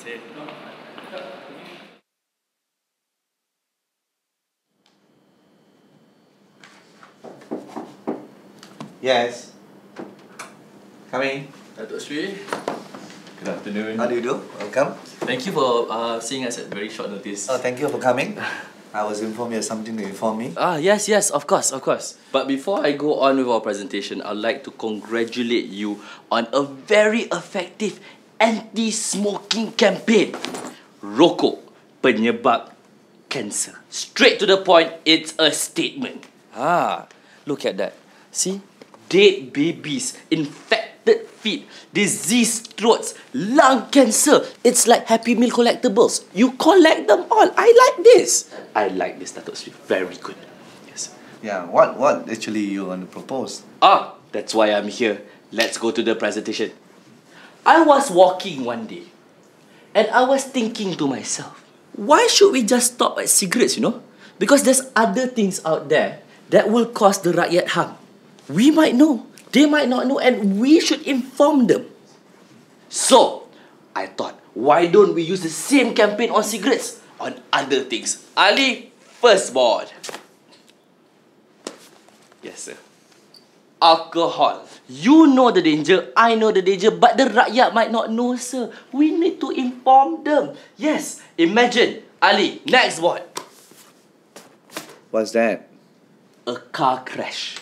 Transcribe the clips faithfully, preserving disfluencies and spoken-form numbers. That's it. Yes. Come in. Datuk Sri. Good afternoon. How do you do? Welcome. Thank you for uh, seeing us at very short notice. Oh, thank you for coming. I was informed you have something to inform me. Ah, yes, yes, of course, of course. But before I go on with our presentation, I'd like to congratulate you on a very effective anti-smoking campaign. Rokok, penyebab cancer. Straight to the point, it's a statement. Ah, look at that. See? Dead babies, infected feet, diseased throats, lung cancer. It's like Happy Meal collectibles. You collect them all. I like this. I like this, Datuk Sri. Very good. Yes. Yeah, what, what actually you want to propose? Ah, that's why I'm here. Let's go to the presentation. I was walking one day, and I was thinking to myself, why should we just stop at cigarettes, you know? Because there's other things out there that will cause the rakyat harm. We might know, they might not know, and we should inform them. So, I thought, why don't we use the same campaign on cigarettes, on other things? Ali, first board. Yes, sir. Alcohol. You know the danger, I know the danger, but the rakyat might not know, sir. We need to inform them. Yes, imagine. Ali, next board. What's that? A car crash.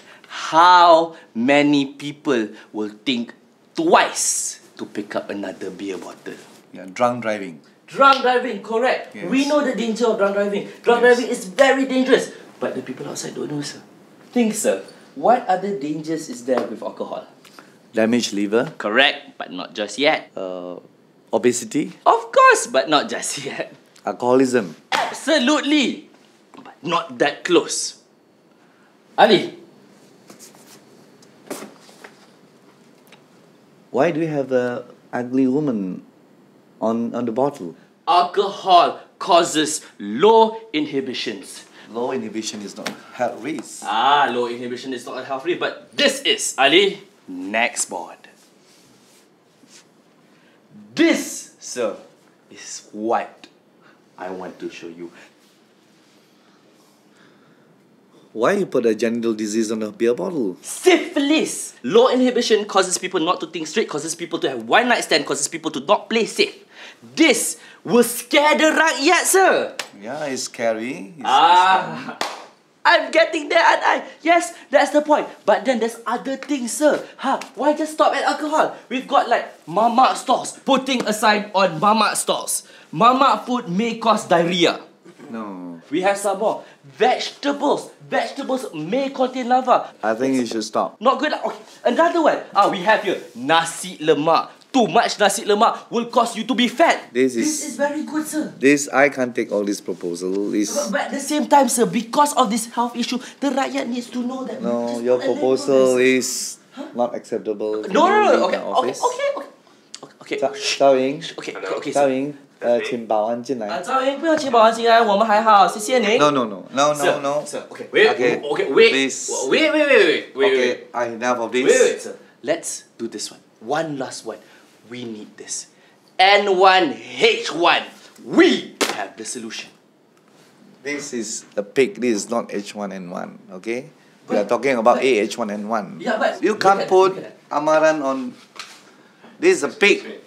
How many people will think twice to pick up another beer bottle? Yeah, drunk driving. Drunk driving, correct. Yes. We know the danger of drunk driving. Drunk yes. driving is very dangerous. But the people outside don't know, sir. Think, sir. What other dangers is there with alcohol? Damaged liver. Correct, but not just yet. Uh, obesity. Of course, but not just yet. Alcoholism. Absolutely, but not that close. Ali. Why do you have an ugly woman on, on the bottle? Alcohol causes low inhibitions. Low inhibition is not a health risk. Ah, low inhibition is not a health risk, but this is, Ali, next board. This, sir, is what I want to show you. Why you put a genital disease on a beer bottle? Syphilis! Low inhibition causes people not to think straight, causes people to have one night stand, causes people to not play safe. This will scare the rakyat, sir! Yeah, it's scary. It's ah, scary. I'm getting there, aren't I? Yes, that's the point. But then there's other things, sir. Huh? Why just stop at alcohol? We've got like mamak stores. Putting a sign on mamak stores. Mamak food may cause diarrhea. No. We have some more. Vegetables. Vegetables may contain lava. I think you should stop. Not good. Okay. Another one. Ah, we have here nasi lemak. Too much nasi lemak will cause you to be fat. This is, this is very good, sir. This, I can't take all this proposal. This... But, but at the same time, sir, because of this health issue, the rakyat needs to know that... No, your proposal is huh? not acceptable. No, no, no. Okay, okay, okay, okay. Okay. Zhao Ying. Okay, okay, Zhao Ying. Uh, no, no, no, no, sir, no, no. Sir, okay, wait, okay, okay wait, please. wait, wait, wait, wait, wait, okay, wait. I enough of this. Wait, wait, sir. Let's do this one. One last one. We need this. N one H one. We have the solution. This is a pig. This is not H one N one. Okay, but, we are talking about A H one N one. Yeah, but you can't put amaran on. This is a pig.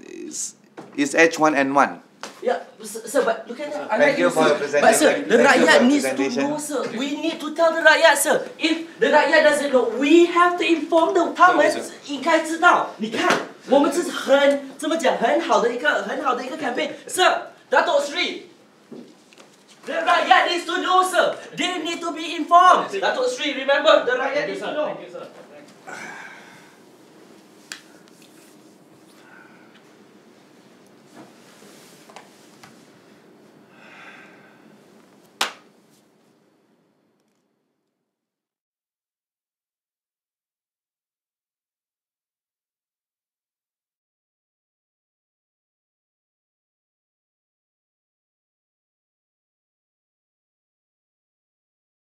It's It's H one N one. Yeah, sir, but look at that. I Thank like you for your presentation. But sir, the rakyat needs to know, sir. We need to tell the rakyat, sir. If the rakyat doesn't know, we have to inform them. 他们应该知道。你看，我们这是很怎么讲，很好的一个很好的一个 campaign. Sir, Dato Sri, the rakyat needs to know, sir. They need to be informed. Dato Sri, remember the rakyat needs to know.